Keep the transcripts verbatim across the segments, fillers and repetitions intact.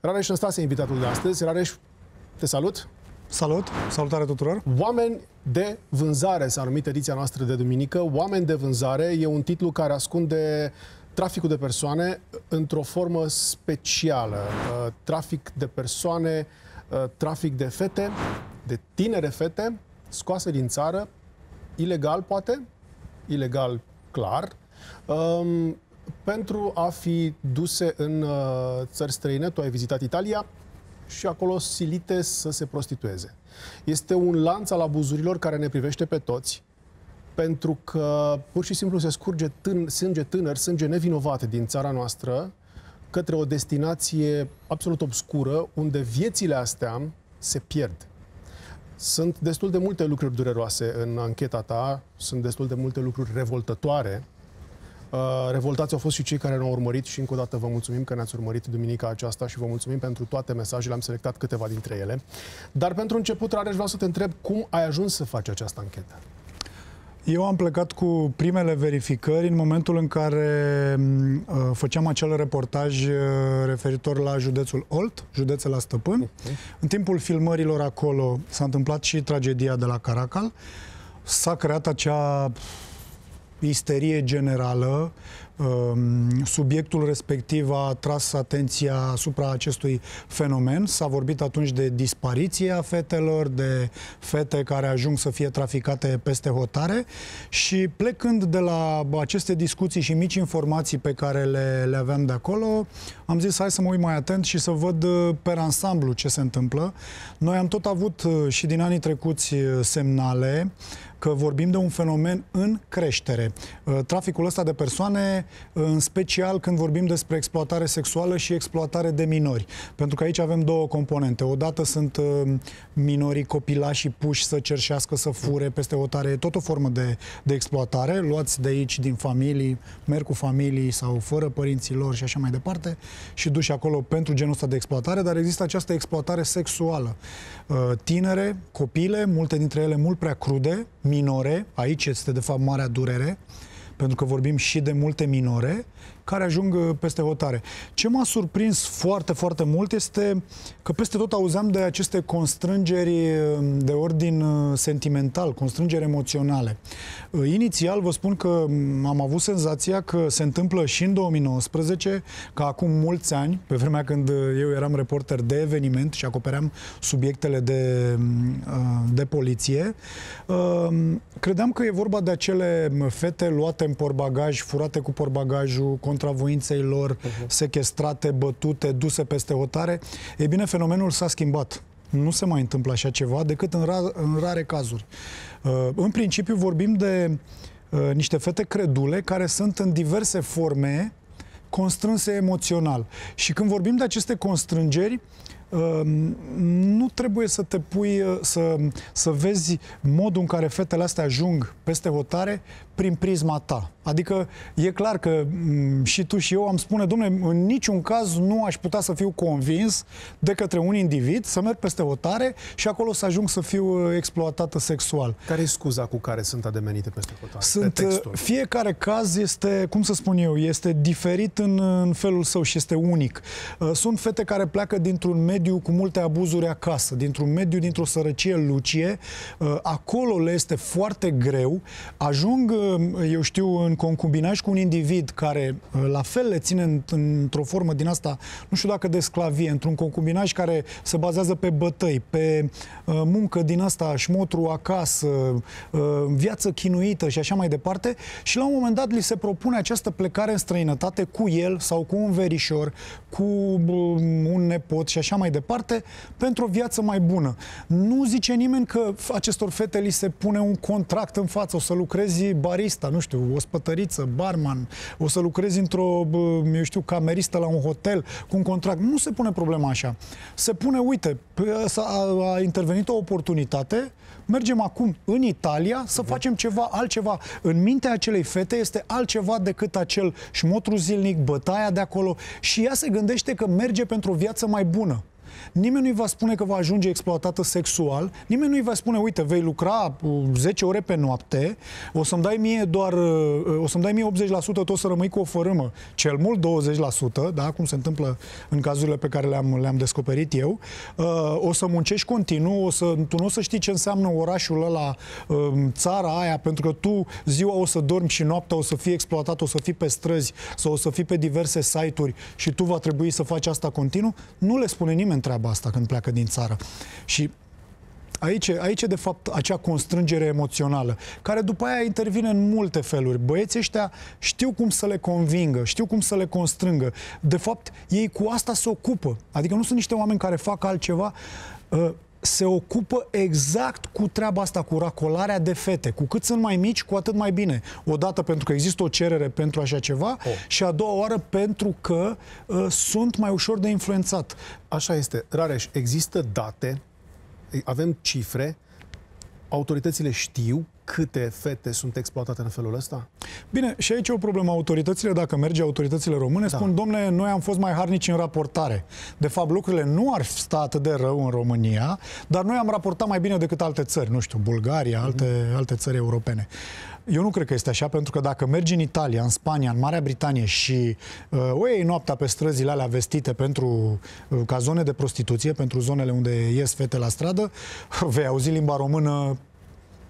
Rareș Năstase, invitatul de astăzi. Rareș, te salut! Salut! Salutare tuturor! Oameni de vânzare s-a numit ediția noastră de duminică. Oameni de vânzare e un titlu care ascunde traficul de persoane într-o formă specială. Trafic de persoane, trafic de fete, de tinere fete, scoase din țară, ilegal poate, ilegal clar, pentru a fi duse în țări străine. Tu ai vizitat Italia și acolo silite să se prostitueze. Este un lanț al abuzurilor care ne privește pe toți, pentru că pur și simplu se scurge tân sânge tânăr, sânge nevinovat din țara noastră către o destinație absolut obscură, unde viețile astea se pierd. Sunt destul de multe lucruri dureroase în ancheta ta, sunt destul de multe lucruri revoltătoare. Uh, revoltați au fost și cei care ne-au urmărit și încă o dată vă mulțumim că ne-ați urmărit duminica aceasta și vă mulțumim pentru toate mesajele, am selectat câteva dintre ele. Dar pentru început, Rareș, vreau să te întreb cum ai ajuns să faci această anchetă? Eu am plecat cu primele verificări în momentul în care uh, făceam acel reportaj uh, referitor la județul Olt, județul la stăpân. Okay. În timpul filmărilor acolo s-a întâmplat și tragedia de la Caracal. S-a creat acea isterie generală, subiectul respectiv a tras atenția asupra acestui fenomen. S-a vorbit atunci de dispariția fetelor, de fete care ajung să fie traficate peste hotare și plecând de la aceste discuții și mici informații pe care le, le aveam de acolo, am zis hai să mă uit mai atent și să văd pe ansamblu ce se întâmplă. Noi am tot avut și din anii trecuți semnale că vorbim de un fenomen în creștere. Traficul ăsta de persoane, în special când vorbim despre exploatare sexuală și exploatare de minori. Pentru că aici avem două componente. Odată sunt minorii copilași puși să cerșească, să fure peste hotare. E tot o formă de, de exploatare. Luați de aici, din familii, merg cu familii sau fără părinții lor și așa mai departe și duși acolo pentru genul ăsta de exploatare. Dar există această exploatare sexuală. Tinere, copile, multe dintre ele mult prea crude, minore, aici este de fapt marea durere, pentru că vorbim și de multe minore care ajung peste hotare. Ce m-a surprins foarte, foarte mult este că peste tot auzeam de aceste constrângeri de ordin sentimental, constrângeri emoționale. Inițial vă spun că am avut senzația că se întâmplă și în două mii nouăsprezece, că acum mulți ani, pe vremea când eu eram reporter de eveniment și acopeream subiectele de, de poliție, credeam că e vorba de acele fete luate în portbagaj, furate cu portbagajul, contravoinței lor, sechestrate, bătute, duse peste hotare. E bine, fenomenul s-a schimbat. Nu se mai întâmplă așa ceva, decât în, ra în rare cazuri. Uh, în principiu vorbim de uh, niște fete credule care sunt în diverse forme constrânse emoțional. Și când vorbim de aceste constrângeri, Uh, nu trebuie să te pui uh, să, să vezi modul în care fetele astea ajung peste hotare prin prisma ta. Adică e clar că um, și tu și eu am spune, dom'le, în niciun caz nu aș putea să fiu convins de către un individ să merg peste hotare și acolo să ajung să fiu exploatată sexual. Care e scuza cu care sunt ademenite peste hotare? Sunt, pe textul. Fiecare caz este, cum să spun eu, este diferit în, în felul său și este unic. Uh, sunt fete care pleacă dintr-un mediu cu multe abuzuri acasă, dintr-un mediu, dintr-o sărăcie lucie, acolo le este foarte greu, ajung, eu știu, în concubinaj cu un individ care la fel le ține într-o formă din asta, nu știu dacă de sclavie, într-un concubinaj care se bazează pe bătăi, pe muncă din asta, șmotru acasă, viață chinuită și așa mai departe, și la un moment dat li se propune această plecare în străinătate cu el sau cu un verișor, cu un nepot și așa mai departe, pentru o viață mai bună. Nu zice nimeni că acestor fete li se pune un contract în față, o să lucrezi barista, nu știu, ospătăriță, barman, o să lucrezi într-o, eu știu, cameristă la un hotel cu un contract. Nu se pune problema așa. Se pune, uite, a intervenit o oportunitate, mergem acum în Italia să facem ceva altceva. În mintea acelei fete este altceva decât acel șmotru zilnic, bătaia de acolo și ea se gândește că merge pentru o viață mai bună. Nimeni nu-i va spune că va ajunge exploatată sexual, nimeni nu-i va spune, uite, vei lucra zece ore pe noapte, o să-mi dai mie doar, o să-mi dai mie optzeci la sută, tot să rămâi cu o fărâmă, cel mult douăzeci la sută, da, cum se întâmplă în cazurile pe care le-am le-am descoperit eu, o să muncești continuu, o să, tu nu o să știi ce înseamnă orașul ăla, țara aia, pentru că tu ziua o să dormi și noaptea o să fii exploatat, o să fii pe străzi sau o să fii pe diverse site-uri și tu va trebui să faci asta continuu. Nu le spune nimeni treaba asta când pleacă din țară. Și aici, aici, de fapt, acea constrângere emoțională, care după aia intervine în multe feluri. Băieții ăștia știu cum să le convingă, știu cum să le constrângă. De fapt, ei cu asta se ocupă. Adică nu sunt niște oameni care fac altceva, se ocupă exact cu treaba asta, cu racolarea de fete. Cu cât sunt mai mici, cu atât mai bine. Odată pentru că există o cerere pentru așa ceva oh. și a doua oară pentru că uh, sunt mai ușor de influențat. Așa este. Rareș, există date, avem cifre, autoritățile știu câte fete sunt exploatate în felul ăsta? Bine, și aici e o problemă. Autoritățile, dacă merge autoritățile române, da. spun, domnule, noi am fost mai harnici în raportare. De fapt, lucrurile nu ar sta atât de rău în România, dar noi am raportat mai bine decât alte țări, nu știu, Bulgaria, alte, mm-hmm. alte țări europene. Eu nu cred că este așa, pentru că dacă mergi în Italia, în Spania, în Marea Britanie și uh, o iei noaptea pe străzile alea vestite pentru, uh, ca zone de prostituție, pentru zonele unde ies fete la stradă, vei auzi limba română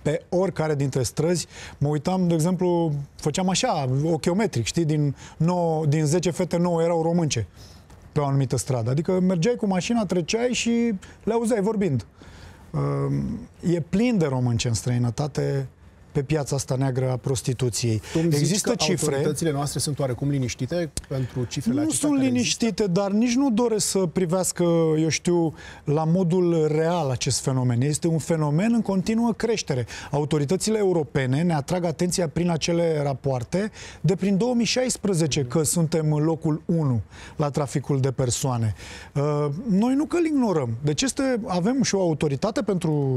pe oricare dintre străzi. Mă uitam, de exemplu, făceam așa, ochiometric, știi, din, nouă, din zece fete, nouă erau românce pe o anumită stradă. Adică mergeai cu mașina, treceai și le auzeai vorbind. Uh, e plin de românce în străinătate pe piața asta neagră a prostituției. Există cifre. Autoritățile noastre sunt oarecum liniștite pentru cifrele acestea? Nu sunt liniștite, dar nici nu doresc să privească, eu știu, la modul real acest fenomen. Este un fenomen în continuă creștere. Autoritățile europene ne atrag atenția prin acele rapoarte de prin două mii șaisprezece că suntem în locul unu la traficul de persoane. Noi nu că îl ignorăm. Deci este, avem și o autoritate pentru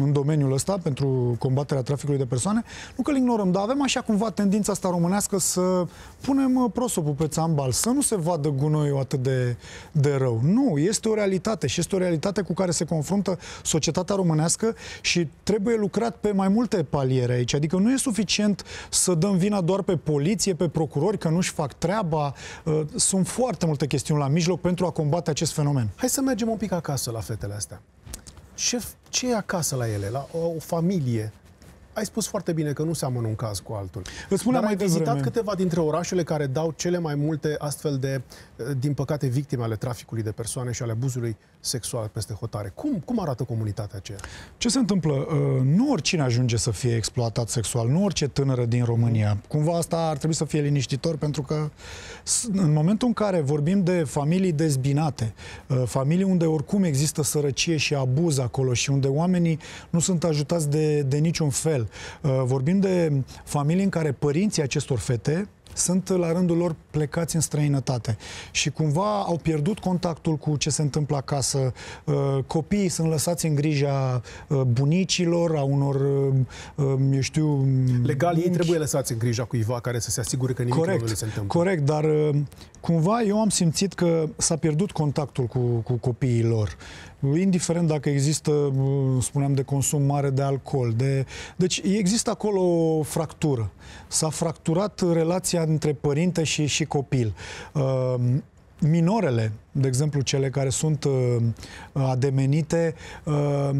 în domeniul ăsta, pentru combaterea traficului de persoane, nu că îl ignorăm, dar avem așa cumva tendința asta românească să punem prosopul pe țambal, să nu se vadă gunoiul atât de, de rău. Nu, este o realitate și este o realitate cu care se confruntă societatea românească și trebuie lucrat pe mai multe paliere aici. Adică nu e suficient să dăm vina doar pe poliție, pe procurori, că nu-și fac treaba. Sunt foarte multe chestiuni la mijloc pentru a combate acest fenomen. Hai să mergem un pic acasă la fetele astea. Ce, ce e acasă la ele, la o, o familie? Ai spus foarte bine că nu seamănă un caz cu altul. Îți spuneam mai devreme. Dar ai vizitat câteva dintre orașele care dau cele mai multe astfel de, din păcate, victime ale traficului de persoane și ale abuzului sexual peste hotare. Cum, cum arată comunitatea aceea? Ce se întâmplă? Nu oricine ajunge să fie exploatat sexual, nu orice tânără din România. Cumva asta ar trebui să fie liniștitor, pentru că în momentul în care vorbim de familii dezbinate, familii unde oricum există sărăcie și abuz acolo și unde oamenii nu sunt ajutați de, de niciun fel, vorbim de familii în care părinții acestor fete sunt la rândul lor plecați în străinătate și cumva au pierdut contactul cu ce se întâmplă acasă. Copiii sunt lăsați în grija bunicilor, a unor, eu știu... Legal, ei trebuie lăsați în grija cuiva care să se asigure că nimic corect, nu se întâmplă. Corect, dar cumva eu am simțit că s-a pierdut contactul cu, cu copiii lor. Indiferent dacă există, spuneam, de consum mare de alcool. De... Deci există acolo o fractură. S-a fracturat relația între părinte și, și copil. Uh, minorele, de exemplu, cele care sunt uh, ademenite, uh,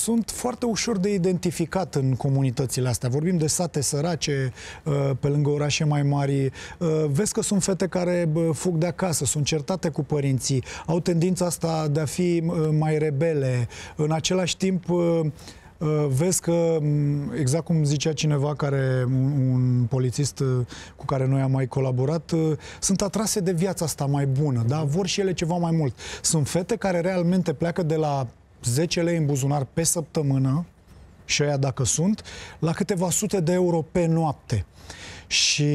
sunt foarte ușor de identificat în comunitățile astea. Vorbim de sate sărace, uh, pe lângă orașe mai mari. Uh, vezi că sunt fete care uh, fug de acasă, sunt certate cu părinții, au tendința asta de a fi uh, mai rebele. În același timp... Uh, Vezi că, exact cum zicea cineva, care, un polițist cu care noi am mai colaborat, sunt atrase de viața asta mai bună, dar vor și ele ceva mai mult. Sunt fete care realmente pleacă de la zece lei în buzunar pe săptămână, și aia dacă sunt, la câteva sute de euro pe noapte. Și,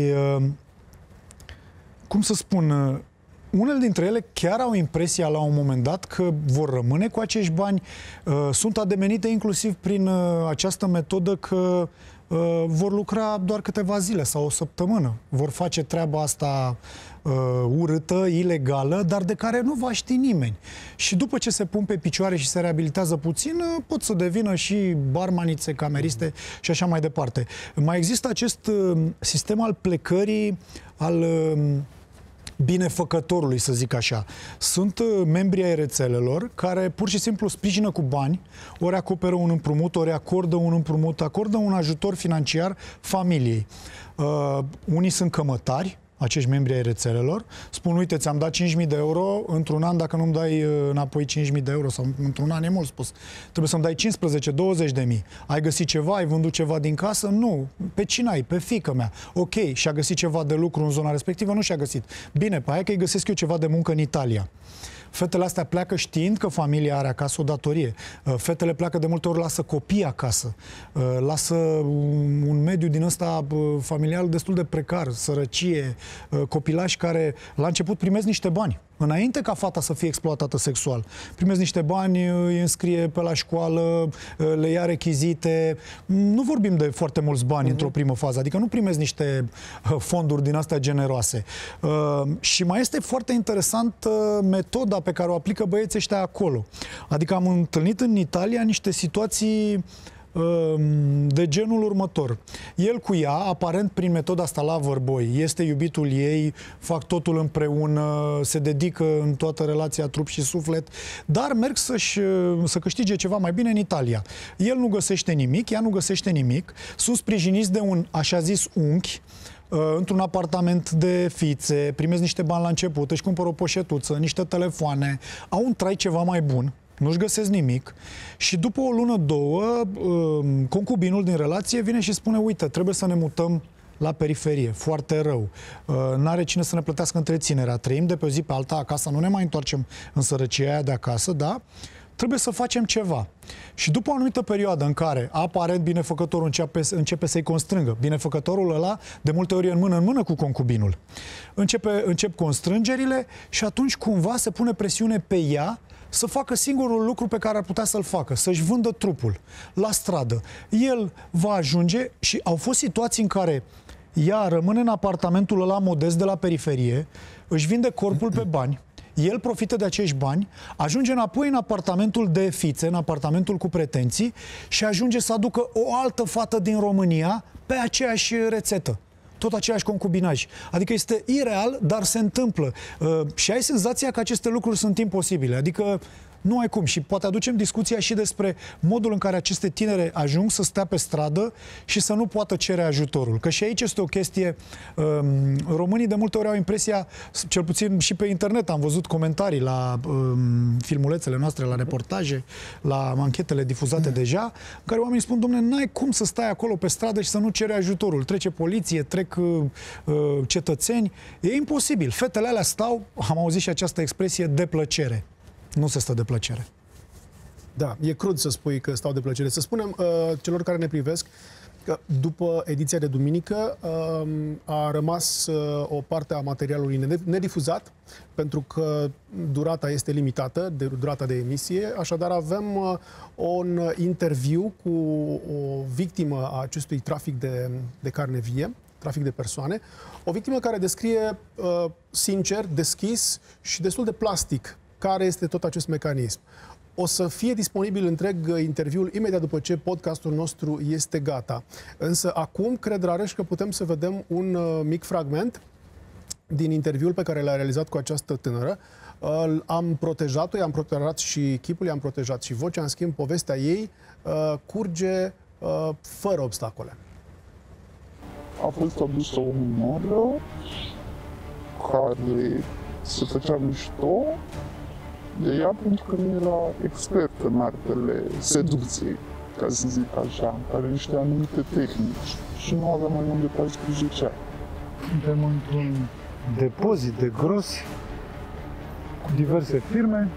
cum să spun... Unele dintre ele chiar au impresia la un moment dat că vor rămâne cu acești bani. Sunt ademenite inclusiv prin această metodă că uh, vor lucra doar câteva zile sau o săptămână. Vor face treaba asta uh, urâtă, ilegală, dar de care nu va ști nimeni. Și după ce se pun pe picioare și se reabilitează puțin, pot să devină și barmanițe, cameriste mm-hmm. și așa mai departe. Mai există acest uh, sistem al plecării, al... Uh, binefăcătorului, să zic așa. Sunt membri ai rețelelor care pur și simplu sprijină cu bani, ori acoperă un împrumut, ori acordă un împrumut, acordă un ajutor financiar familiei. Uh, unii sunt cămătari, acești membri ai rețelelor, spun, uite, ți-am dat cinci mii de euro, într-un an, dacă nu-mi dai înapoi cinci mii de euro, sau într-un an, e mult spus, trebuie să-mi dai cincisprezece douăzeci de mii. Ai găsit ceva? Ai vândut ceva din casă? Nu. Pe cine ai? Pe fiică mea. Ok, și-a găsit ceva de lucru în zona respectivă? Nu și-a găsit. Bine, pe aia că îi găsesc eu ceva de muncă în Italia. Fetele astea pleacă știind că familia are acasă o datorie. Fetele pleacă de multe ori, lasă copii acasă. Lasă un mediu din ăsta familial destul de precar, sărăcie, copilași care la început primesc niște bani. Înainte ca fata să fie exploatată sexual, primesc niște bani, îi înscrie pe la școală, le ia rechizite. Nu vorbim de foarte mulți bani uh-huh. într-o primă fază, adică nu primesc niște fonduri din astea generoase. Și mai este foarte interesant metoda pe care o aplică băieții ăștia acolo. Adică am întâlnit în Italia niște situații de genul următor. El cu ea, aparent prin metoda asta lover boy, este iubitul ei, fac totul împreună, se dedică în toată relația trup și suflet, dar merg să-și, să câștige ceva mai bine în Italia. El nu găsește nimic, ea nu găsește nimic, sunt sprijiniți de un așa zis unchi, într-un apartament de fițe, primesc niște bani la început, își cumpără o poșetuță, niște telefoane, au un trai ceva mai bun, nu-și găsesc nimic și după o lună, două, concubinul din relație vine și spune, uite, trebuie să ne mutăm la periferie, foarte rău, n-are cine să ne plătească întreținerea, trăim de pe o zi pe alta acasă, nu ne mai întoarcem în sărăcia aia de acasă, da? Trebuie să facem ceva. Și după o anumită perioadă în care aparent binefăcătorul începe, începe să-i constrângă, binefăcătorul ăla de multe ori e în mână în mână cu concubinul, începe, încep constrângerile și atunci cumva se pune presiune pe ea să facă singurul lucru pe care ar putea să-l facă, să-și vândă trupul la stradă. El va ajunge și au fost situații în care ea rămâne în apartamentul ăla modest de la periferie, își vinde corpul pe bani, el profită de acești bani, ajunge înapoi în apartamentul de fițe, în apartamentul cu pretenții și ajunge să aducă o altă fată din România pe aceeași rețetă. Tot aceeași concubinaj. Adică este ireal, dar se întâmplă. Uh, și ai senzația că aceste lucruri sunt imposibile. Adică nu ai cum. Și poate aducem discuția și despre modul în care aceste tinere ajung să stea pe stradă și să nu poată cere ajutorul. Că și aici este o chestie... Uh, românii de multe ori au impresia, cel puțin și pe internet, am văzut comentarii la uh, filmulețele noastre, la reportaje, la anchetele difuzate mm. deja, în care oamenii spun, dom'le, n-ai cum să stai acolo pe stradă și să nu ceri ajutorul. Trece poliție, trec uh, cetățeni. E imposibil. Fetele alea stau, am auzit și această expresie, de plăcere. Nu se stă de plăcere. Da, e crud să spui că stau de plăcere. Să spunem uh, celor care ne privesc că după ediția de duminică uh, a rămas uh, o parte a materialului nedifuzat, pentru că durata este limitată, de, durata de emisie, așadar avem uh, un interviu cu o victimă a acestui trafic de, de carne vie, trafic de persoane, o victimă care descrie uh, sincer, deschis și destul de plastic care este tot acest mecanism. O să fie disponibil întreg interviul imediat după ce podcastul nostru este gata. Însă acum, cred, Rareș, că putem să vedem un uh, mic fragment din interviul pe care l-a realizat cu această tânără. Uh, am protejat-o, i-am protejat și chipul, i-am protejat și vocea. În schimb, povestea ei uh, curge uh, fără obstacole. A fost adusă o minoră care se făcea mișto de ea pentru că nu era expert în artele seduției, ca să zic așa, care niște anumite tehnici și nu avea mai mult de paisprezece ani. Suntem într-un depozit de gros cu diverse firme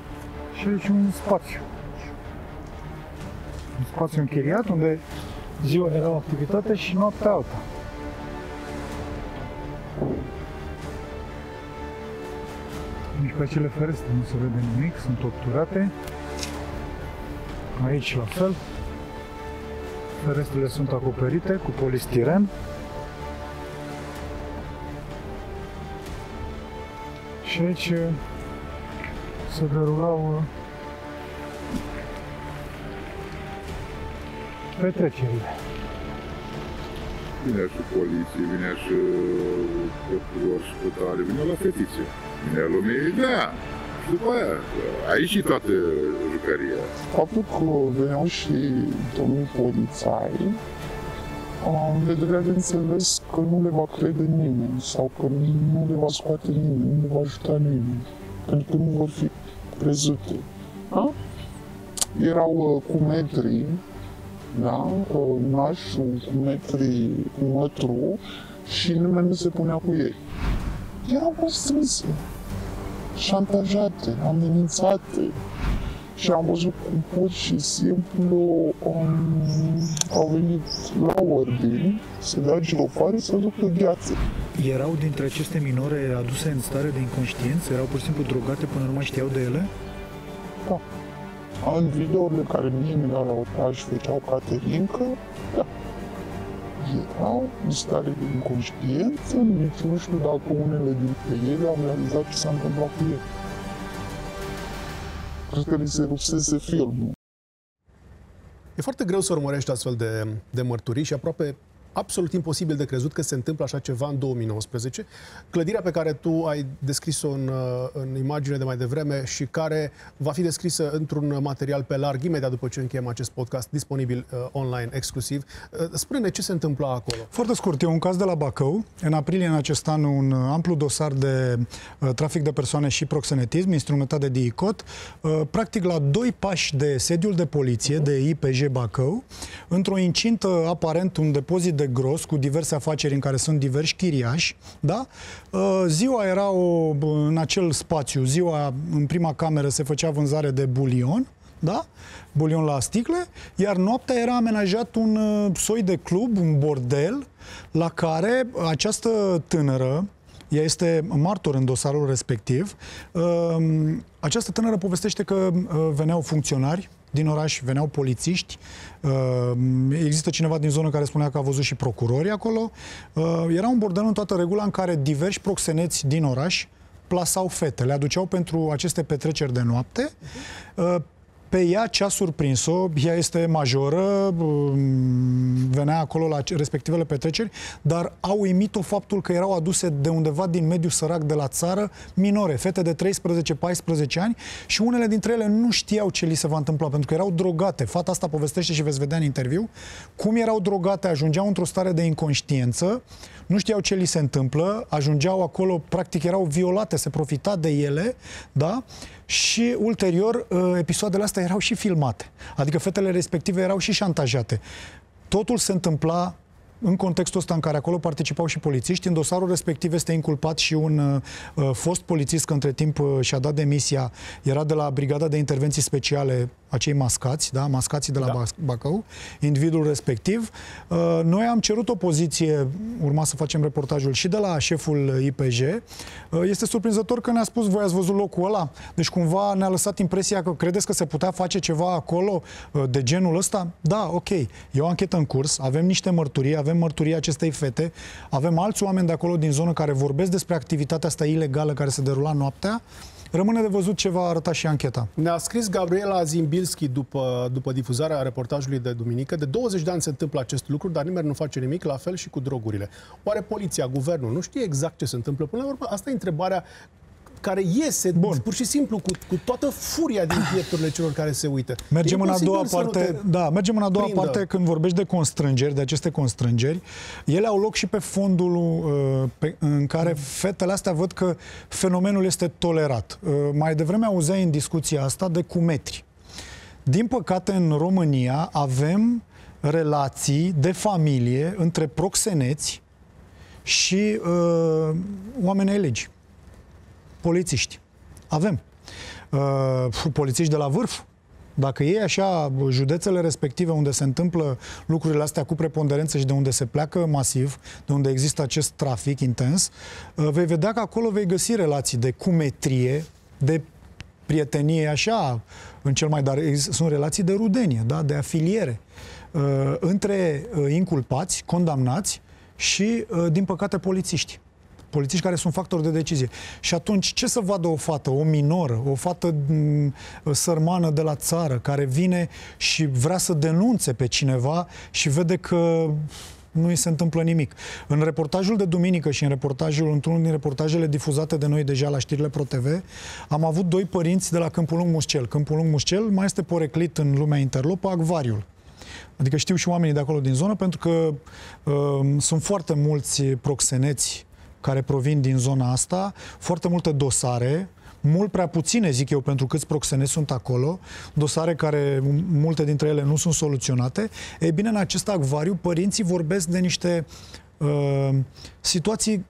și aici un spațiu. Un spațiu închiriat unde ziua era o activitate și noaptea alta. Nici pe acele ferestre nu se vede nimic, sunt obturate. Aici la fel. ferestrele sunt acoperite cu polistiren și aici se derulau petrecerile. Vinea și poliție, vinea și procuror și putare, vinea la fetițe, vinea lumea, da! Și după aia, aici e toată jucăria. Faptul că veneau și domnii polițai, le dădea de înțeles că nu le va crede nimeni sau că nu le va scoate nimeni, nu le va ajuta nimeni, pentru că nu vor fi crezute. Da? Erau cu metri, da? Nașul cu metri, cu mătru, și nimeni nu se punea cu ei. Erau constrânse, șantajate, amenințate și am văzut cum pur și simplu um, au venit la ordine să dea girofare să ducă viață. Erau dintre aceste minore aduse în stare de inconștiență? Erau pur și simplu drogate până nu mai știau de ele? Da. În videourile care mie mi le-au arătat și făceau Caterinca, da. Erau în stare de inconștiență, nici nu știu dacă unele dintre ele au realizat ce s-a întâmplat cu ele. Cred că li se rupsese filmul. E foarte greu să urmărești astfel de, de mărturii și aproape absolut imposibil de crezut că se întâmplă așa ceva în două mii nouăsprezece. Clădirea pe care tu ai descris-o în, în imagine de mai devreme și care va fi descrisă într-un material pe larg imediat după ce încheiem acest podcast, disponibil uh, online exclusiv. Uh, spune-ne ce se întâmpla acolo. Foarte scurt, e un caz de la Bacău. În aprilie în acest an, un amplu dosar de uh, trafic de persoane și proxenetism, instrumentat de DIICOT, uh, practic la doi pași de sediul de poliție, uh-huh. de I P J Bacău, într-o incintă aparent un depozit de de gros, cu diverse afaceri în care sunt diversi chiriași, da? Ziua era o, în acel spațiu, ziua în prima cameră se făcea vânzare de bulion, da? Bulion la sticle, iar noaptea era amenajat un soi de club, un bordel, la care această tânără, ea este martor în dosarul respectiv, această tânără povestește că veneau funcționari din oraș, veneau polițiști, există cineva din zonă care spunea că a văzut și procurorii acolo. Era un bordel în toată regula în care diversi proxeneți din oraș plasau fete, le aduceau pentru aceste petreceri de noapte. Pe ea ce a surprins-o, ea este majoră, venea acolo la respectivele petreceri, dar a uimit-o faptul că erau aduse de undeva din mediul sărac de la țară minore, fete de treisprezece paisprezece ani și unele dintre ele nu știau ce li se va întâmpla, pentru că erau drogate. Fata asta povestește și veți vedea în interviu cum erau drogate, ajungeau într-o stare de inconștiență, nu știau ce li se întâmplă, ajungeau acolo, practic erau violate, se profita de ele, da? Și ulterior, episoadele astea erau și filmate. Adică fetele respective erau și șantajate. Totul se întâmpla în contextul ăsta în care acolo participau și polițiști. În dosarul respectiv este inculpat și un uh, fost polițist, că între timp uh, și-a dat demisia. Era de la Brigada de Intervenții Speciale, acei mascați, da? Mascații de la da. Bacău, individul respectiv. Uh, noi am cerut o poziție, urma să facem reportajul și de la șeful I P J. Uh, este surprinzător că ne-a spus, voi ați văzut locul ăla? Deci cumva ne-a lăsat impresia că credeți că se putea face ceva acolo uh, de genul ăsta? Da, ok. E o anchetă în curs, avem niște mărturii, avem mărturia acestei fete, avem alți oameni de acolo din zonă care vorbesc despre activitatea asta ilegală care se derula noaptea. Rămâne de văzut ce va arăta și ancheta. Ne-a scris Gabriela Zimbilski după, după difuzarea reportajului de duminică. De douăzeci de ani se întâmplă acest lucru, dar nimeni nu face nimic, la fel și cu drogurile. Oare poliția, guvernul, nu știe exact ce se întâmplă? Până la urmă, asta e întrebarea care iese, bun, pur și simplu, cu, cu toată furia din piepturile celor care se uită. Mergem în a doua parte, da, mergem în a doua prindă. parte când vorbești de constrângeri, de aceste constrângeri. Ele au loc și pe fondul uh, pe, în care mm. fetele astea văd că fenomenul este tolerat. Uh, mai devreme auzeai în discuția asta de cumetri. Din păcate, în România avem relații de familie între proxeneți și uh, oamenii elegi. Polițiști. Avem. Uh, polițiști de la vârf. Dacă e așa, județele respective unde se întâmplă lucrurile astea cu preponderență și de unde se pleacă masiv, de unde există acest trafic intens, uh, vei vedea că acolo vei găsi relații de cumetrie, de prietenie, așa, în cel mai dar sunt relații de rudenie, da? De afiliere. între inculpați, condamnați și, din păcate, polițiști. Polițiști care sunt factori de decizie. Și atunci, ce să vadă o fată, o minoră, o fată sărmană de la țară, care vine și vrea să denunțe pe cineva și vede că nu îi se întâmplă nimic. În reportajul de duminică și în reportajul, într-unul din reportajele difuzate de noi deja la știrile ProTV, am avut doi părinți de la Câmpulung Mușcel. Câmpulung Mușcel mai este poreclit în lumea interlopă Acvariul. Adică știu și oamenii de acolo din zonă, pentru că uh, sunt foarte mulți proxeneți care provin din zona asta, foarte multe dosare, mult prea puține, zic eu, pentru câți proxeneți sunt acolo, dosare care multe dintre ele nu sunt soluționate. Ei bine, în acest Acvariu, părinții vorbesc de niște uh, situații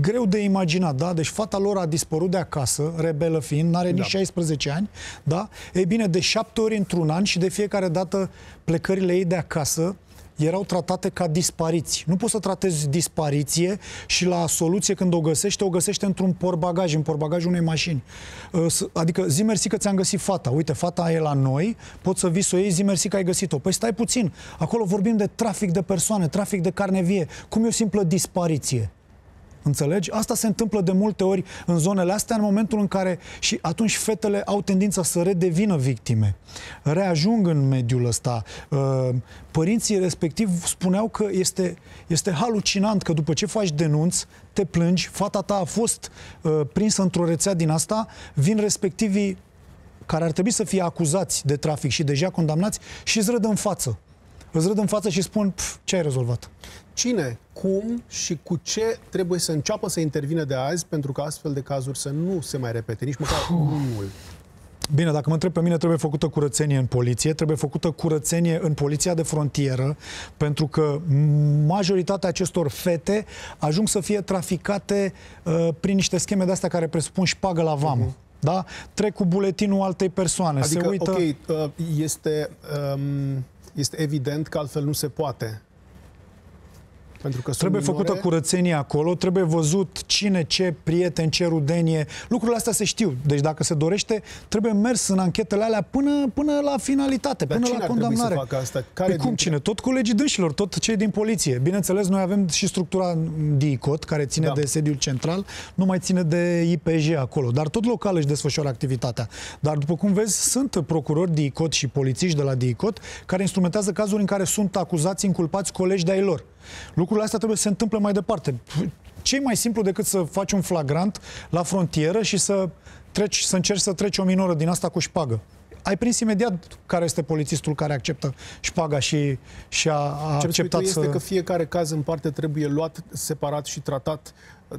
greu de imaginat, da? Deci fata lor a dispărut de acasă, rebelă fiind, n-are nici da. șaisprezece ani, da? Ei bine, de șapte ori într-un an și de fiecare dată plecările ei de acasă erau tratate ca dispariți. Nu poți să tratezi dispariție și la soluție, când o găsește, o găsește într-un portbagaj, în portbagajul unei mașini. Adică, zi mersi că ți-am găsit fata. Uite, fata e la noi, poți să vii să o iei, zi mersi că ai găsit-o. Păi stai puțin, acolo vorbim de trafic de persoane, trafic de carne vie. Cum e o simplă dispariție? Înțelegi? Asta se întâmplă de multe ori în zonele astea, în momentul în care și atunci fetele au tendința să redevină victime. Reajung în mediul ăsta. Părinții respectiv spuneau că este, este halucinant că după ce faci denunți, te plângi, fata ta a fost prinsă într-o rețea din asta, vin respectivii care ar trebui să fie acuzați de trafic și deja condamnați și îți râd în față. Îți râd în față și spun, ce ai rezolvat? Cine, cum și cu ce trebuie să înceapă să intervină de azi pentru că astfel de cazuri să nu se mai repete, nici măcar unul? Bine, dacă mă întreb pe mine, trebuie făcută curățenie în poliție, trebuie făcută curățenie în poliția de frontieră, pentru că majoritatea acestor fete ajung să fie traficate uh, prin niște scheme de-astea care presupun șpagă la vamă. Uh-huh. Da? Trec cu buletinul altei persoane. Adică, se uită... ok, uh, este, um, este evident că altfel nu se poate. Pentru că trebuie minore... făcută curățenie acolo, trebuie văzut cine, ce, prieten, ce rudenie. Lucrurile astea se știu. Deci dacă se dorește, trebuie mers în anchetele alea până, până la finalitate, dar până la condamnare. Să asta? Care pe cum din... cine? Tot colegii dânșilor, tot cei din poliție. Bineînțeles, noi avem și structura DIICOT, care ține da. de sediul central, nu mai ține de I P J acolo, dar tot local își desfășoară activitatea. Dar după cum vezi, sunt procurori DIICOT și polițiști de la DIICOT care instrumentează cazuri în care sunt acuzați, inculpați colegi de-ai lor. Lucrurile astea trebuie să se întâmple mai departe. Ce e mai simplu decât să faci un flagrant la frontieră și să, treci, să încerci să treci o minoră din asta cu șpagă? Ai prins imediat care este polițistul care acceptă șpaga și, și a, a Ce acceptat este să... că fiecare caz în parte trebuie luat separat și tratat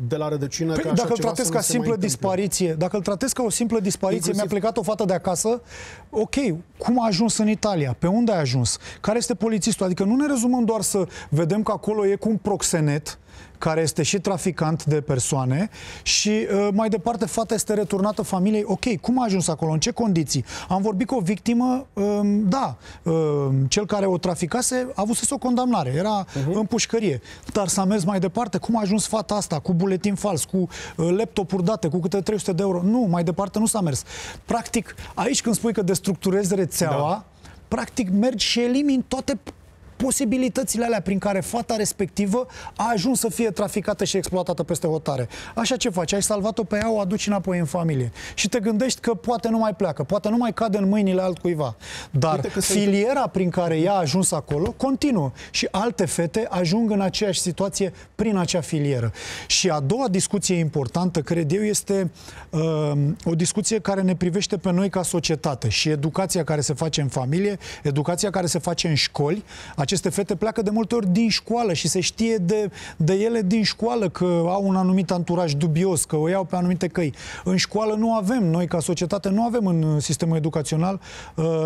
de la rădăcină. Păi, dacă îl tratez ca simplă dispariție, dacă îl tratez ca o simplă dispariție, inclusiv... mi-a plecat o fată de acasă, ok, cum a ajuns în Italia? Pe unde a ajuns? Care este polițistul? Adică nu ne rezumăm doar să vedem că acolo e cu un proxenet, care este și traficant de persoane și mai departe fata este returnată familiei. Ok, cum a ajuns acolo? În ce condiții? Am vorbit cu o victimă, da, cel care o traficase avusese o condamnare, era uh-huh. în pușcărie, dar s-a mers mai departe. Cum a ajuns fata asta? Cu buletin fals, cu laptopuri date, cu câte trei sute de euro? Nu, mai departe nu s-a mers. Practic, aici când spui că destructurezi rețeaua, da. practic mergi și elimini toate posibilitățile alea prin care fata respectivă a ajuns să fie traficată și exploatată peste hotare. Așa ce faci? Ai salvat-o pe ea, o aduci înapoi în familie. Și te gândești că poate nu mai pleacă, poate nu mai cade în mâinile altcuiva. Dar filiera prin care ea a ajuns acolo continuă. Și alte fete ajung în aceeași situație prin acea filieră. Și a doua discuție importantă, cred eu, este uh, o discuție care ne privește pe noi ca societate. Și educația care se face în familie, educația care se face în școli. Aceste fete pleacă de multe ori din școală și se știe de, de ele din școală că au un anumit anturaj dubios, că o iau pe anumite căi. În școală nu avem, noi ca societate nu avem în sistemul educațional,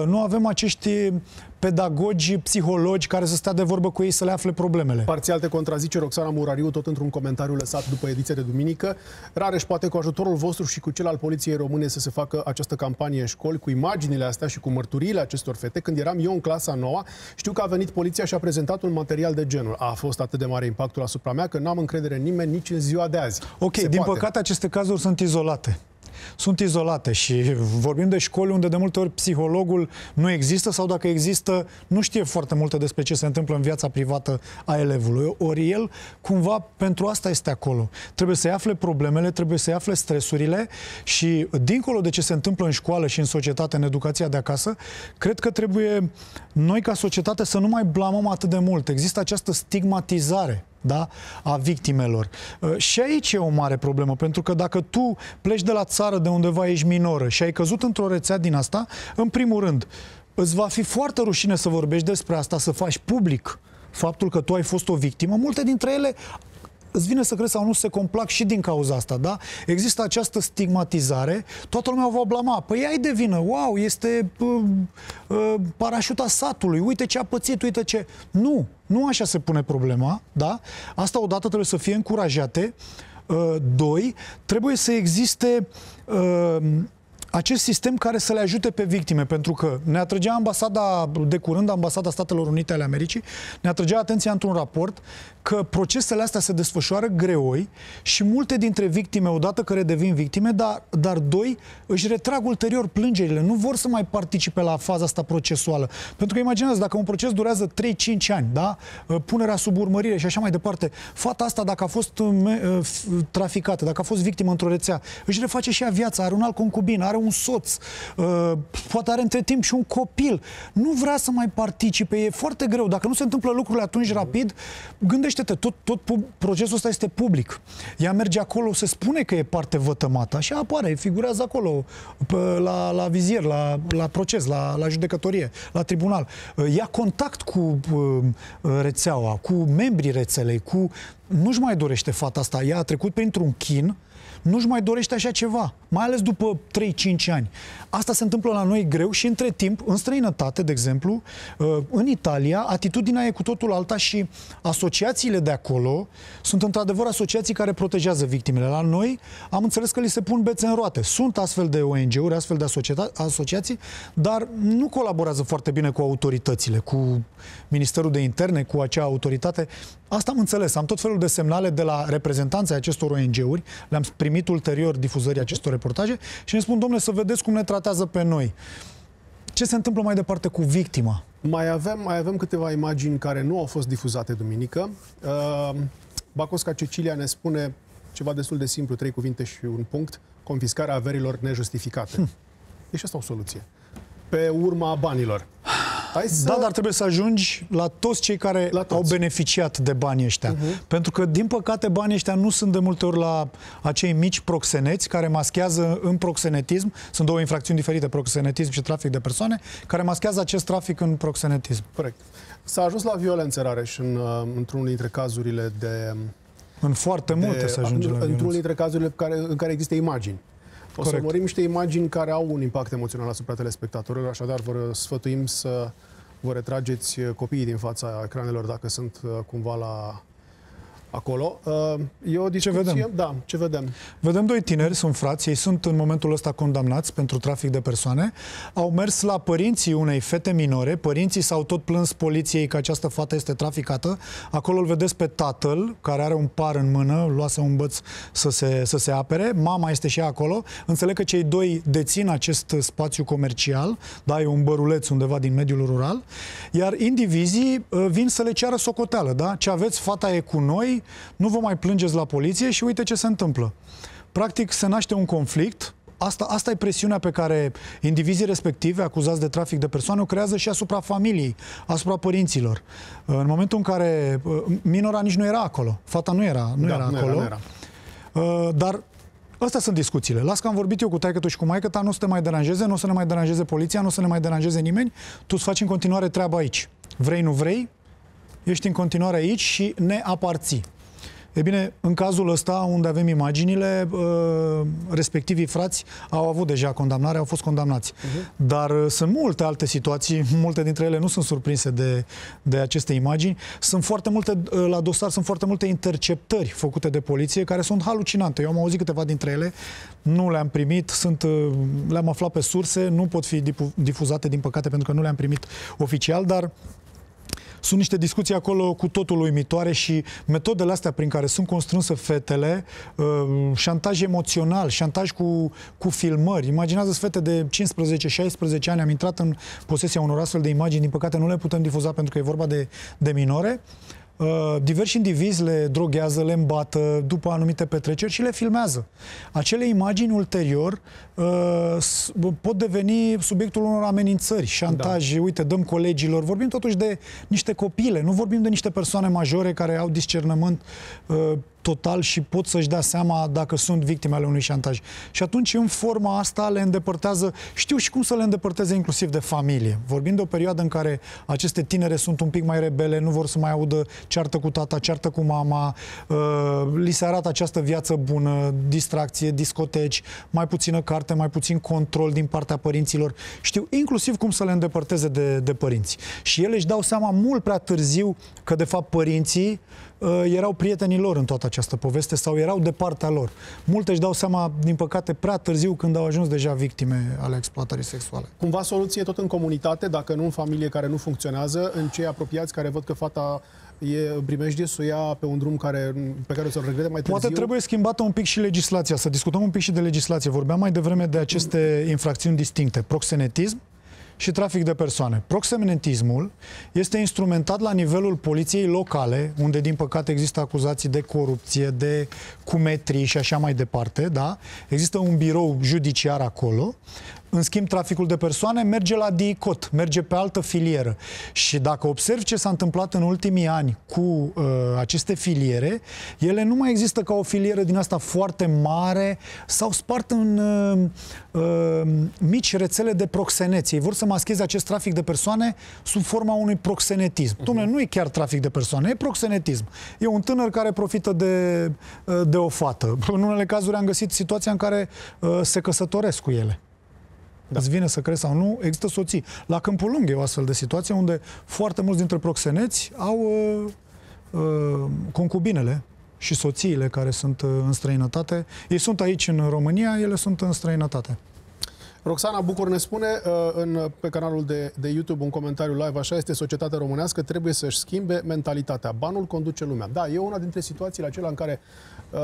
nu avem acești pedagogi, psihologi care să stea de vorbă cu ei să le afle problemele. Parțial te contrazice Roxana Murariu tot într-un comentariu lăsat după ediția de duminică. Rareș, poate cu ajutorul vostru și cu cel al Poliției Române să se facă această campanie în școli cu imaginile astea și cu mărturiile acestor fete. Când eram eu în clasa noua, știu că a venit poliția și a prezentat un material de genul. A fost atât de mare impactul asupra mea că n-am încredere în nimeni nici în ziua de azi. Ok, din păcate aceste cazuri sunt izolate. sunt izolate și vorbim de școli unde de multe ori psihologul nu există sau dacă există, nu știe foarte multe despre ce se întâmplă în viața privată a elevului. Ori el, cumva, pentru asta este acolo. Trebuie să-i afle problemele, trebuie să-i afle stresurile și, dincolo de ce se întâmplă în școală și în societate, în educația de acasă, cred că trebuie noi, ca societate, să nu mai blamăm atât de mult. Există această stigmatizare, da? A victimelor. Și aici e o mare problemă, pentru că dacă tu pleci de la țară, de undeva ești minoră și ai căzut într-o rețea din asta, în primul rând, îți va fi foarte rușine să vorbești despre asta, să faci public faptul că tu ai fost o victimă. Multe dintre ele, îți vine să crezi sau nu, se complac și din cauza asta, da? Există această stigmatizare, toată lumea o va blama. Păi ai de vină, wow, este uh, uh, parașuta satului, uite ce a pățit, uite ce... Nu, nu așa se pune problema, da? Asta odată trebuie să fie încurajate. Uh, doi, trebuie să existe... Uh, acest sistem care să le ajute pe victime, pentru că ne atrăgea ambasada, de curând, ambasada Statelor Unite ale Americii, ne atrăgea atenția într-un raport că procesele astea se desfășoară greoi și multe dintre victime, odată care devin victime, dar, dar doi, își retrag ulterior plângerile, nu vor să mai participe la faza asta procesuală. Pentru că imaginați, dacă un proces durează trei cinci ani, da? Punerea sub urmărire și așa mai departe, fata asta, dacă a fost traficată, dacă a fost victimă într-o rețea, își reface și ea viața, are un alt concubin, are un soț, poate are între timp și un copil, nu vrea să mai participe, e foarte greu. Dacă nu se întâmplă lucrurile atunci rapid, gândește-te, tot, tot procesul ăsta este public. Ea merge acolo, se spune că e parte vătămată, așa apare, figurează acolo, la, la vizier, la, la proces, la, la judecătorie, la tribunal. Ia contact cu rețeaua, cu membrii rețelei, cu... Nu-și mai dorește fata asta, ea a trecut printr-un chin, nu-și mai dorește așa ceva, mai ales după trei cinci ani. Asta se întâmplă la noi greu și între timp, în străinătate, de exemplu, în Italia, atitudinea e cu totul alta și asociațiile de acolo sunt într-adevăr asociații care protejează victimele. La noi am înțeles că li se pun bețe în roate. Sunt astfel de O N G-uri, astfel de asociații, dar nu colaborează foarte bine cu autoritățile, cu Ministerul de Interne, cu acea autoritate. Asta am înțeles. Am tot felul de semnale de la reprezentanții acestor O N G-uri, le-am primit ulterior difuzării acestor reportaje și ne spun, domnule, să vedeți cum ne tratează pe noi. Ce se întâmplă mai departe cu victima? Mai avem, mai avem câteva imagini care nu au fost difuzate duminică. Uh, Bacosca Cecilia ne spune ceva destul de simplu, trei cuvinte și un punct, confiscarea averilor nejustificate. Hm. E și asta o soluție. Pe urma banilor. Să... Da, dar trebuie să ajungi la toți cei care toți. au beneficiat de banii ăștia. Uh-huh. Pentru că, din păcate, banii ăștia nu sunt de multe ori la acei mici proxeneți care maschează în proxenetism. Sunt două infracțiuni diferite, proxenetism și trafic de persoane, care maschează acest trafic în proxenetism. Corect. S-a ajuns la violență, Rareș, în, într-unul dintre cazurile de... În foarte multe se ajunge la violență. Într-unul dintre cazurile care, în care există imagini. O să urmărim niște imagini care au un impact emoțional asupra telespectatorilor, așadar vă sfătuim să vă retrageți copiii din fața ecranelor dacă sunt cumva la acolo. E o discuție... Ce vedem? Da, ce vedem? Vedem doi tineri, sunt frați, ei sunt în momentul ăsta condamnați pentru trafic de persoane. Au mers la părinții unei fete minore, părinții s-au tot plâns poliției că această fată este traficată. Acolo îl vedeți pe tatăl, care are un par în mână, luase un băț să se, să se apere. Mama este și ea acolo. Înțeleg că cei doi dețin acest spațiu comercial, da, e un băruleț undeva din mediul rural, iar indivizii vin să le ceară socoteală, da? Ce aveți, fata e cu noi, nu vă mai plângeți la poliție și uite ce se întâmplă. Practic se naște un conflict. Asta, asta e presiunea pe care indivizii respective, acuzați de trafic de persoane, o creează și asupra familiei, asupra părinților. În momentul în care minora nici nu era acolo, fata nu era, nu da, era nu acolo, era, nu era. Dar astea sunt discuțiile. Las că am vorbit eu cu taică-tu și cu maică-ta, nu o să te mai deranjeze, nu o să ne mai deranjeze poliția, nu o să ne mai deranjeze nimeni, tu îți faci în continuare treaba aici. Vrei, nu vrei? Ești în continuare aici și ne aparții. E bine, în cazul ăsta, unde avem imaginile, respectivii frați au avut deja condamnare, au fost condamnați. Uh-huh. Dar sunt multe alte situații, multe dintre ele nu sunt surprinse de, de aceste imagini. Sunt foarte multe, la dosar, sunt foarte multe interceptări făcute de poliție care sunt halucinante. Eu am auzit câteva dintre ele, nu le-am primit, sunt, le-am aflat pe surse, nu pot fi difuzate, din păcate, pentru că nu le-am primit oficial, dar Sunt niște discuții acolo cu totul uimitoare și metodele astea prin care sunt constrânse fetele, șantaj emoțional, șantaj cu, cu filmări. Imaginează-ți fete de cincisprezece șaisprezece ani, am intrat în posesia unor astfel de imagini, din păcate nu le putem difuza pentru că e vorba de, de minore. Uh, diversi indivizi le droghează, le îmbată după anumite petreceri și le filmează. Acele imagini ulterior uh, pot deveni subiectul unor amenințări, șantaj, da. Uite, dăm colegilor, vorbim totuși de niște copile, nu vorbim de niște persoane majore care au discernământ uh, total și pot să-și dea seama dacă sunt victime ale unui șantaj. Și atunci, în forma asta, le îndepărtează, știu și cum să le îndepărteze inclusiv de familie. Vorbim de o perioadă în care aceste tinere sunt un pic mai rebele, nu vor să mai audă ceartă cu tata, ceartă cu mama, uh, li se arată această viață bună, distracție, discoteci, mai puțină carte, mai puțin control din partea părinților. Știu inclusiv cum să le îndepărteze de, de părinți. Și ele își dau seama mult prea târziu că, de fapt, părinții uh, erau prietenii lor în toată această această poveste sau erau de partea lor. Multe își dau seama, din păcate, prea târziu când au ajuns deja victime ale exploatării sexuale. Cumva soluție tot în comunitate, dacă nu în familie care nu funcționează, în cei apropiați care văd că fata e primejdie să o ia pe un drum care, pe care o să-l regrete mai târziu. Poate trebuie schimbată un pic și legislația, să discutăm un pic și de legislație. Vorbeam mai devreme de aceste infracțiuni distincte. Proxenetism și trafic de persoane. Proxenetismul este instrumentat la nivelul poliției locale, unde, din păcate, există acuzații de corupție, de cumetrii și așa mai departe, da? Există un birou judiciar acolo. În schimb, traficul de persoane merge la DIICOT, merge pe altă filieră. Și dacă observi ce s-a întâmplat în ultimii ani cu uh, aceste filiere, ele nu mai există ca o filieră din asta foarte mare, s-au spart în uh, uh, mici rețele de proxeneți. Ei vor să mascheze acest trafic de persoane sub forma unui proxenetism. Uh-huh. Dom'le, nu e chiar trafic de persoane, e proxenetism. E un tânăr care profită de, uh, de o fată. În unele cazuri am găsit situația în care uh, se căsătoresc cu ele. Da. Îți vine să crezi sau nu, există soții. La Câmpulung e o astfel de situație unde foarte mulți dintre proxeneți au uh, uh, concubinele și soțiile care sunt uh, în străinătate. Ei sunt aici în România, ele sunt în străinătate. Roxana Bucur ne spune uh, în, pe canalul de, de YouTube un comentariu live, așa este societatea românească, trebuie să-și schimbe mentalitatea. Banul conduce lumea. Da, e una dintre situațiile acelea în care, uh,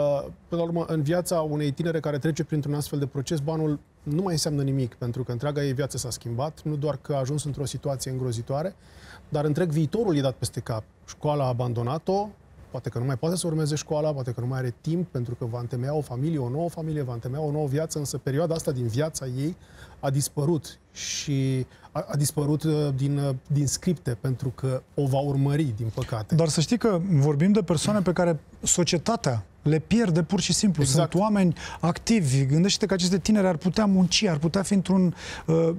până la urmă, în viața unei tinere care trece printr-un astfel de proces, banul nu mai înseamnă nimic, pentru că întreaga ei viață s-a schimbat, nu doar că a ajuns într-o situație îngrozitoare, dar întreg viitorul i-a dat peste cap. Școala a abandonat-o, poate că nu mai poate să urmeze școala, poate că nu mai are timp, pentru că va întemeia o familie, o nouă familie, va întemeia o nouă viață, însă perioada asta din viața ei a dispărut și a, a dispărut din, din scripte, pentru că o va urmări, din păcate. Dar să știi că vorbim de persoane pe care societatea le pierde pur și simplu. Exact. Sunt oameni activi. Gândește-te că aceste tineri ar putea munci, ar putea fi într-un... Uh,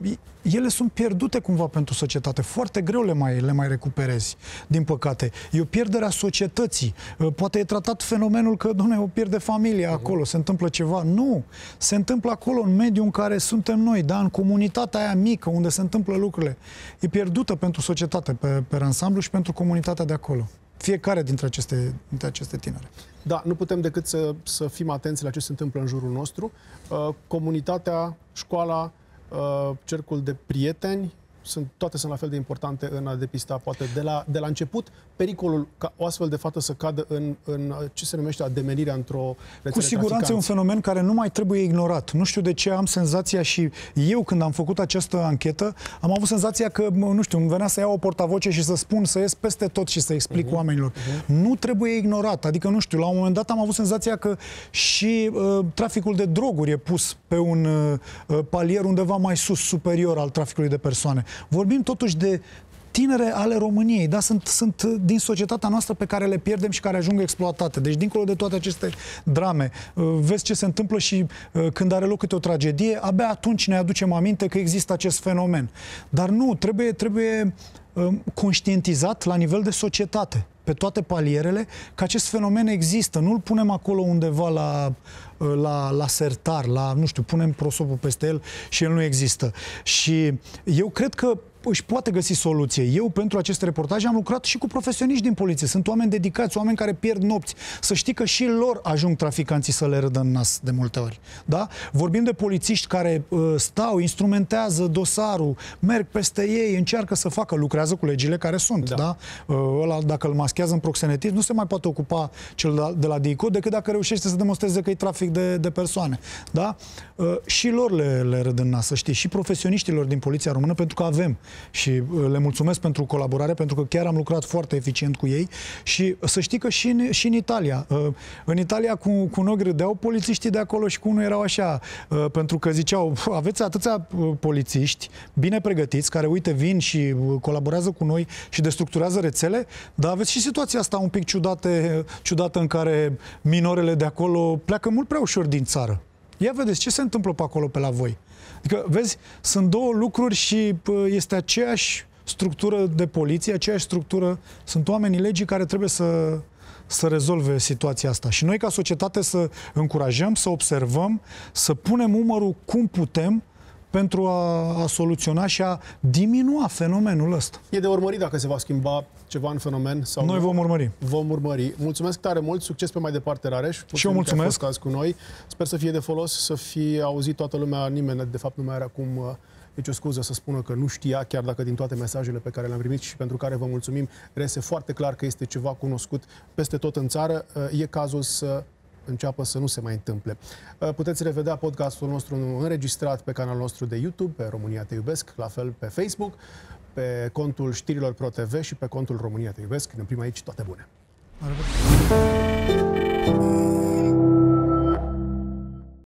ele sunt pierdute cumva pentru societate. Foarte greu le mai, le mai recuperezi, din păcate. E o pierdere a societății. Uh, poate e tratat fenomenul că, dom'le, o pierde familia acolo, se întâmplă ceva. Nu! Se întâmplă acolo, în mediul în care suntem noi, da? În comunitatea aia mică, unde se întâmplă lucrurile. E pierdută pentru societate, pe, pe ansamblu și pentru comunitatea de acolo. Fiecare dintre aceste, dintre aceste tinere. Da, nu putem decât să, să fim atenți la ce se întâmplă în jurul nostru. Uh, comunitatea, școala, uh, cercul de prieteni, sunt, toate sunt la fel de importante în a depista, poate, de la, de la început, pericolul ca o astfel de fată să cadă în, în ce se numește ademenirea într-o rețele. Cu siguranță e un fenomen care nu mai trebuie ignorat. Nu știu de ce am senzația și eu, când am făcut această anchetă, am avut senzația că, nu știu, îmi venea să iau o portavoce și să spun, să ies peste tot și să explic uh-huh. oamenilor. Uh-huh. Nu trebuie ignorat. Adică, nu știu, la un moment dat am avut senzația că și uh, traficul de droguri e pus pe un uh, palier undeva mai sus, superior al traficului de persoane. Vorbim totuși de tinere ale României, da? Sunt, sunt din societatea noastră pe care le pierdem și care ajung exploatate. Deci, dincolo de toate aceste drame, vezi ce se întâmplă și când are loc câte o tragedie, abia atunci ne aducem aminte că există acest fenomen. Dar nu, trebuie, trebuie conștientizat la nivel de societate, pe toate palierele, că acest fenomen există. Nu-l punem acolo undeva la, la, la sertar, la, nu știu, punem prosopul peste el și el nu există. Și eu cred că își poate găsi soluție. Eu, pentru acest reportaj, am lucrat și cu profesioniști din poliție. Sunt oameni dedicați, oameni care pierd nopți. Să știi că și lor ajung traficanții să le râdă în nas de multe ori. Da? Vorbim de polițiști care uh, stau, instrumentează dosarul, merg peste ei, încearcă să facă, lucrează cu legile care sunt. Da. Da? Uh, ăla, dacă îl maschează în proxenetism, nu se mai poate ocupa cel de la DIICOT decât dacă reușește să demonstreze că e trafic de, de persoane. Da? Uh, și lor le, le râd în nas, să știi, și profesioniștilor din Poliția Română, pentru că avem. Și uh, le mulțumesc pentru colaborare, pentru că chiar am lucrat foarte eficient cu ei. Și să știi că și în, și în Italia, uh, în Italia cu, cu un ochi râdeau polițiștii de acolo și cu unul erau așa, uh, pentru că ziceau, aveți atâția polițiști bine pregătiți, care uite vin și colaborează cu noi și destructurează rețele, dar aveți și situația asta un pic ciudate, ciudată în care minorele de acolo pleacă mult prea ușor din țară. Ia vedeți ce se întâmplă pe acolo pe la voi. Adică, vezi, sunt două lucruri și este aceeași structură de poliție, aceeași structură, sunt oamenii legii care trebuie să, să rezolve situația asta. Și noi ca societate să încurajăm, să observăm, să punem umărul cum putem pentru a, a soluționa și a diminua fenomenul ăsta. E de urmărit dacă se va schimba ceva în fenomen. Sau noi vom urmări. Vom urmări. Mulțumesc tare mult, succes pe mai departe, Rareș. Puțin și eu mulțumesc. Că ați fost cu noi. Sper să fie de folos, să fie auzit toată lumea, nimeni, de fapt, nu mai are acum nicio scuză să spună că nu știa, chiar dacă din toate mesajele pe care le-am primit și pentru care vă mulțumim, reiese foarte clar că este ceva cunoscut peste tot în țară. E cazul să înceapă să nu se mai întâmple. Puteți revedea podcastul nostru înregistrat pe canalul nostru de YouTube, pe România Te Iubesc, la fel pe Facebook, pe contul Știrilor Pro T V și pe contul România Te Iubesc. Ne oprim aici, toate bune!